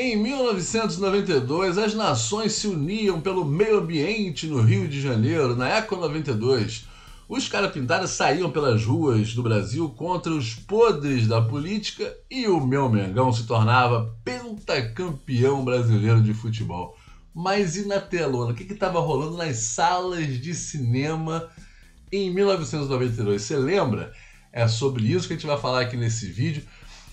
Em 1992, as nações se uniam pelo meio ambiente no Rio de Janeiro, na Eco 92. Os carapintadas saíam pelas ruas do Brasil contra os podres da política e o meu Mengão se tornava pentacampeão brasileiro de futebol. Mas e na telona? O que estava rolando nas salas de cinema em 1992? Você lembra? É sobre isso que a gente vai falar aqui nesse vídeo.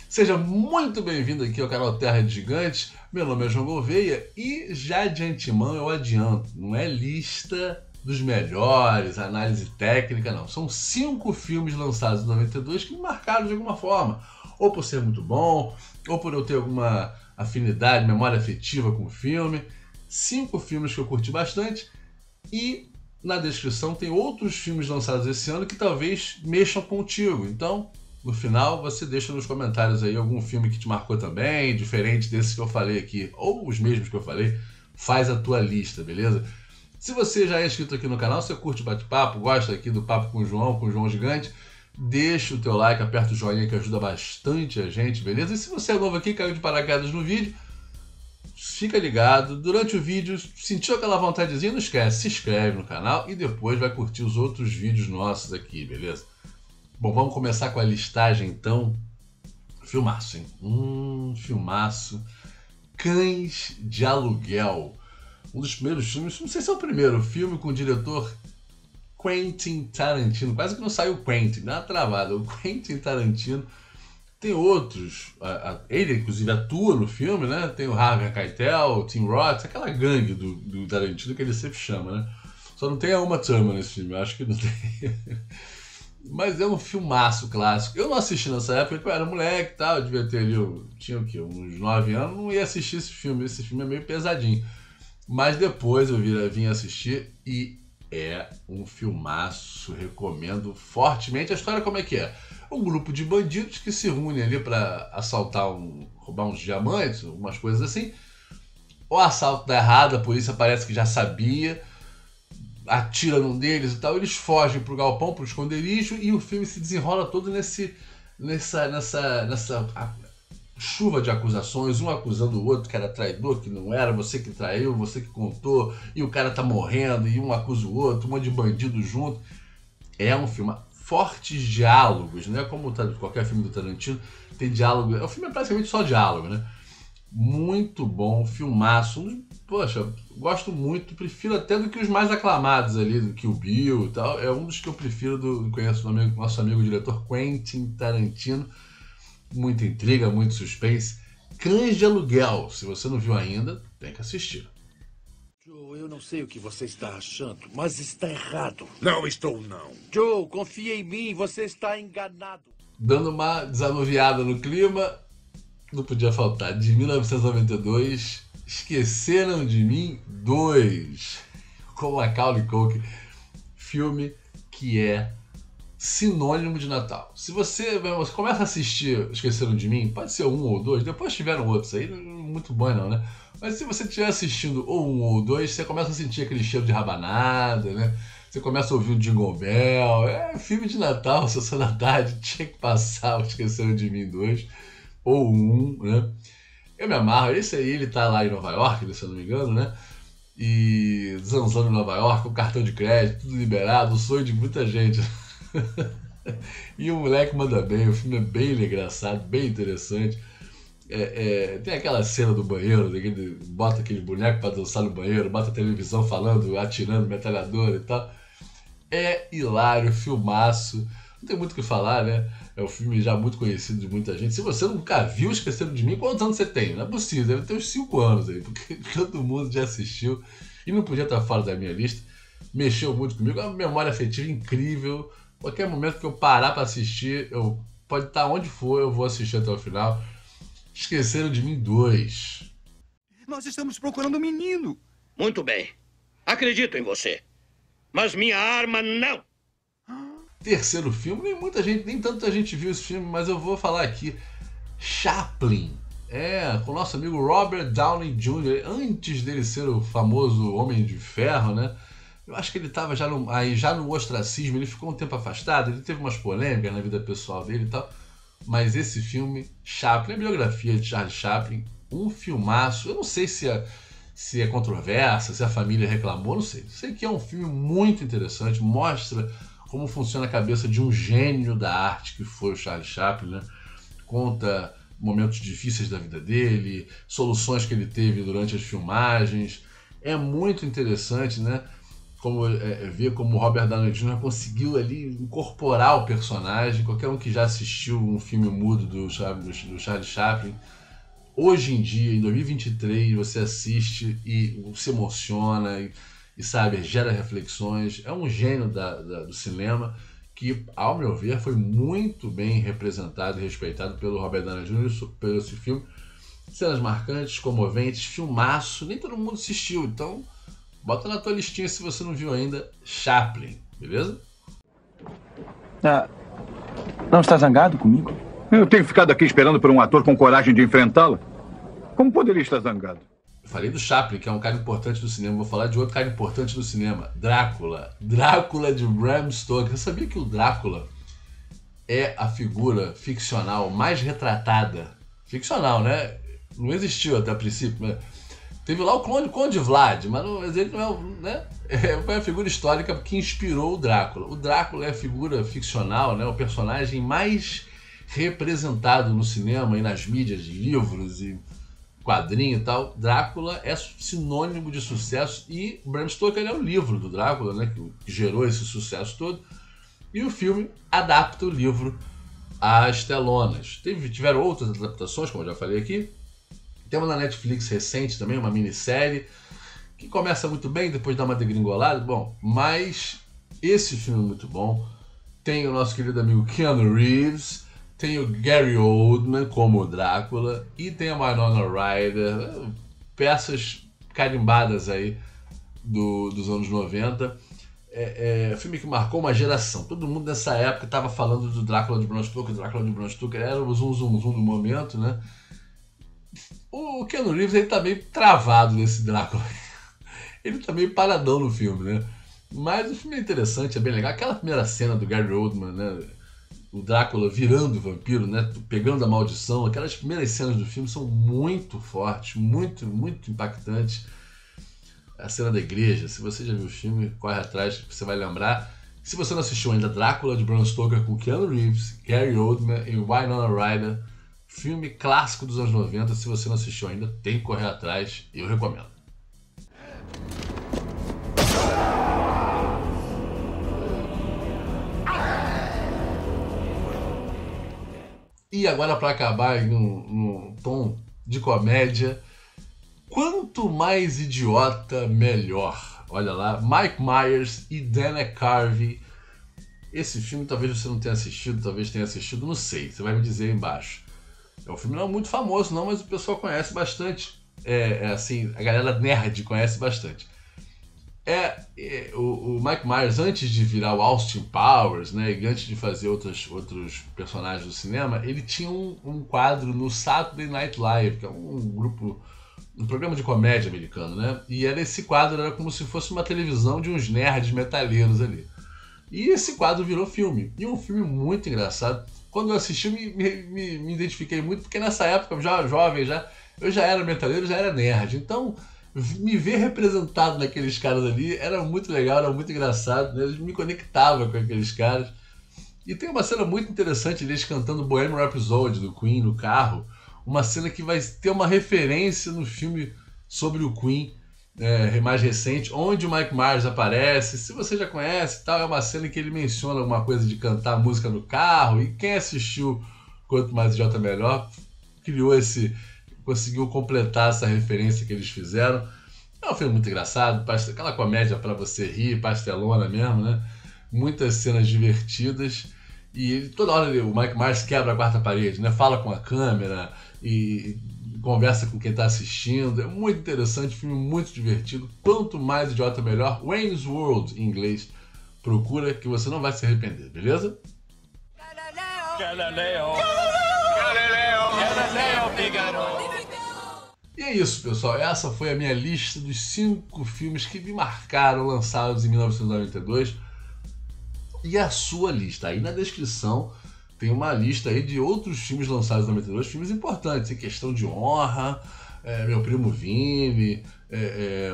Seja muito bem-vindo aqui ao canal Terra de Gigantes. Meu nome é João Gouveia e já de antemão eu adianto, não é lista dos melhores, análise técnica, não. São 5 filmes lançados em 92 que me marcaram de alguma forma. Ou por ser muito bom, ou por eu ter alguma afinidade, memória afetiva com o filme. 5 filmes que eu curti bastante e na descrição tem outros filmes lançados esse ano que talvez mexam contigo. Então, no final, você deixa nos comentários aí algum filme que te marcou também, diferente desses que eu falei aqui, ou os mesmos que eu falei, faz a tua lista, beleza? Se você já é inscrito aqui no canal, você curte o bate-papo, gosta aqui do papo com o João Gigante, deixa o teu like, aperta o joinha que ajuda bastante a gente, beleza? E se você é novo aqui, caiu de paraquedas no vídeo, fica ligado, durante o vídeo, sentiu aquela vontadezinha, não esquece, se inscreve no canal e depois vai curtir os outros vídeos nossos aqui, beleza? Bom, vamos começar com a listagem, então. Filmaço, hein? Filmaço. Cães de Aluguel. Um dos primeiros filmes, não sei se é o primeiro filme com o diretor Quentin Tarantino. Quase que não saiu Quentin, dá uma travada. O Quentin Tarantino tem outros. Ele, inclusive, atua no filme, né? Tem o Harvey Keitel, o Tim Roth, aquela gangue do Tarantino que ele sempre chama, né? Só não tem a Uma Thurman nesse filme, eu acho que não tem... Mas é um filmaço clássico. Eu não assisti nessa época, porque eu era moleque e tal, eu devia ter ali, eu tinha o quê? Uns 9 anos, não ia assistir esse filme é meio pesadinho. Mas depois eu vim assistir e é um filmaço, recomendo fortemente. A história como é que é? Um grupo de bandidos que se reúnem ali para assaltar, roubar uns diamantes, algumas coisas assim. O assalto dá errado, a polícia parece que já sabia, atira num deles e tal, eles fogem pro galpão, pro esconderijo, e o filme se desenrola todo nessa chuva de acusações, um acusando o outro que era traidor, que não era, você que traiu, você que contou, e o cara tá morrendo, e um acusa o outro, um monte de bandido junto. É um filme, fortes diálogos, né? Como qualquer filme do Tarantino, tem diálogo, o filme é praticamente só diálogo, né? Muito bom, filmaço, poxa, gosto muito, prefiro até do que os mais aclamados ali, do Kill Bill e tal, é um dos que eu prefiro, conheço nosso amigo diretor Quentin Tarantino, muita intriga, muito suspense, Cães de Aluguel, se você não viu ainda, tem que assistir. Joe, eu não sei o que você está achando, mas está errado. Não estou não. Joe, confia em mim, você está enganado. Dando uma desanuviada no clima, não podia faltar, de 1992, Esqueceram de Mim 2, com Macaulay Culkin, filme que é sinônimo de Natal. Se você começa a assistir Esqueceram de Mim, pode ser um ou dois, depois tiveram outros aí, não é muito bom não, né? Mas se você estiver assistindo ou um ou dois, você começa a sentir aquele cheiro de rabanada, né? Você começa a ouvir o Jingle Bell, é filme de Natal, sessão da tarde, tinha que passar o Esqueceram de Mim 2. Ou um, né? Eu me amarro, esse aí ele tá lá em Nova York, se eu não me engano, né? E zanzando em Nova York, o cartão de crédito, tudo liberado, o sonho de muita gente. E o moleque manda bem, o filme é bem engraçado, bem interessante. Tem aquela cena do banheiro, daquele, bota aquele boneco pra dançar no banheiro, bota a televisão falando, atirando, metralhadora e tal. É hilário, filmaço. Não tem muito o que falar, né? É um filme já muito conhecido de muita gente. Se você nunca viu Esqueceram de Mim, quantos anos você tem? Não é possível, deve ter uns 5 anos aí, porque todo mundo já assistiu e não podia estar fora da minha lista. Mexeu muito comigo, é uma memória afetiva incrível. Qualquer momento que eu parar para assistir, pode estar onde for, eu vou assistir até o final. Esqueceram de Mim 2. Nós estamos procurando um menino. Muito bem, acredito em você, mas minha arma não. Terceiro filme, nem tanta gente viu esse filme, mas eu vou falar aqui, Chaplin, com o nosso amigo Robert Downey Jr., antes dele ser o famoso Homem de Ferro, né? Eu acho que ele estava já no ostracismo, ele ficou um tempo afastado, ele teve umas polêmicas na vida pessoal dele e tal, mas esse filme, Chaplin, a biografia de Charles Chaplin, um filmaço. Eu não sei se é controvérsia, se a família reclamou, não sei. Sei que é um filme muito interessante, mostra como funciona a cabeça de um gênio da arte que foi o Charles Chaplin, né? Conta momentos difíceis da vida dele, soluções que ele teve durante as filmagens. É muito interessante, né? Ver como o Robert Downey Jr. conseguiu ali incorporar o personagem. Qualquer um que já assistiu um filme mudo do Charles Chaplin, hoje em dia, em 2023, você assiste e se emociona e sabe, gera reflexões. É um gênio do cinema que, ao meu ver, foi muito bem representado e respeitado pelo Robert Downey Jr. pelo esse filme. Cenas marcantes, comoventes, filmaço, nem todo mundo assistiu, então bota na tua listinha se você não viu ainda Chaplin, beleza? Ah, não está zangado comigo? Eu tenho ficado aqui esperando por um ator com coragem de enfrentá-lo. Como poderia estar zangado? Eu falei do Chaplin, que é um cara importante do cinema. Vou falar de outro cara importante do cinema. Drácula. Drácula de Bram Stoker. Você sabia que o Drácula é a figura ficcional mais retratada? Ficcional, né? Não existiu até a princípio, né? Teve lá o clone Conde Vlad, mas ele não é, né? É uma figura histórica que inspirou o Drácula. O Drácula é a figura ficcional, né? O personagem mais representado no cinema e nas mídias de livros e quadrinho e tal. Drácula é sinônimo de sucesso e Bram Stoker é o livro do Drácula, né? Que gerou esse sucesso todo. E o filme adapta o livro às telonas. Tiveram outras adaptações, como eu já falei aqui. Temos na Netflix recente também uma minissérie que começa muito bem, depois dá uma degringolada. Bom, mas esse filme é muito bom. Tem o nosso querido amigo Keanu Reeves, tem o Gary Oldman como o Drácula e tem a Winona Ryder, peças carimbadas aí dos anos 90. Filme que marcou uma geração. Todo mundo nessa época estava falando do Drácula de Bram Stoker. Drácula de Bram Stoker era o zum zum zum do momento, né? O Keanu Reeves, ele tá meio travado nesse Drácula. Ele tá meio paradão no filme, né? Mas o filme é interessante, é bem legal. Aquela primeira cena do Gary Oldman, né? O Drácula virando o vampiro, né? Pegando a maldição. Aquelas primeiras cenas do filme são muito fortes, muito, muito impactantes. A cena da igreja, se você já viu o filme, corre atrás, você vai lembrar. Se você não assistiu ainda, Drácula de Bram Stoker com Keanu Reeves, Gary Oldman e Winona Ryder. Filme clássico dos anos 90, se você não assistiu ainda, tem que correr atrás, eu recomendo. E agora, para acabar num tom de comédia, quanto mais idiota, melhor. Olha lá, Mike Myers e Dana Carvey. Esse filme talvez você não tenha assistido, talvez tenha assistido, não sei, você vai me dizer aí embaixo. É um filme não muito famoso não, mas o pessoal conhece bastante, assim, a galera nerd conhece bastante. O Mike Myers, antes de virar o Austin Powers, né, e antes de fazer outros personagens do cinema, ele tinha um quadro no Saturday Night Live, que é um programa de comédia americano, né, e esse quadro era como se fosse uma televisão de uns nerds metaleiros ali. E esse quadro virou filme, e um filme muito engraçado. Quando eu assisti, me identifiquei muito, porque nessa época, já jovem, eu já era metaleiro, já era nerd. Então, me ver representado naqueles caras ali era muito legal, era muito engraçado, né? Eu me conectava com aqueles caras. E tem uma cena muito interessante deles cantando Bohemian Rhapsody, do Queen, no carro. Uma cena que vai ter uma referência no filme sobre o Queen, mais recente, onde o Mike Myers aparece. Se você já conhece, tal, é uma cena que ele menciona alguma coisa de cantar música no carro, e quem assistiu Quanto Mais Idiota Melhor conseguiu completar essa referência que eles fizeram. É um filme muito engraçado, aquela comédia para você rir, pastelona mesmo, né? Muitas cenas divertidas, e toda hora o Mike Myers quebra a quarta parede, né? Fala com a câmera e conversa com quem está assistindo. É muito interessante, filme muito divertido. Quanto mais idiota, melhor. Wayne's World, em inglês. Procura que você não vai se arrepender, beleza? E é isso, pessoal. Essa foi a minha lista dos 5 filmes que me marcaram, lançados em 1992. E a sua lista. Aí na descrição tem uma lista aí de outros filmes lançados em 92, filmes importantes, Questão de Honra, Meu Primo Vime,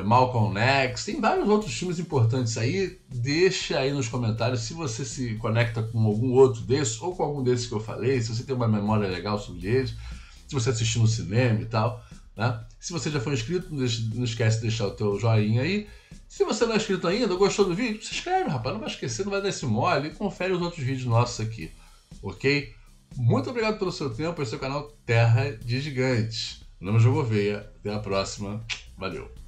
Malcolm X, tem vários outros filmes importantes aí. Deixa aí nos comentários se você se conecta com algum outro desses ou com algum desses que eu falei, se você tem uma memória legal sobre eles, se você assistiu no cinema e tal, né? Se você já foi inscrito, não esquece de deixar o teu joinha aí. Se você não é inscrito ainda, gostou do vídeo, se inscreve, rapaz, não vai esquecer, não vai dar esse mole, e confere os outros vídeos nossos aqui, ok? Muito obrigado pelo seu tempo, esse é o canal Terra de Gigantes. Meu nome é João Gouveia, até a próxima, valeu!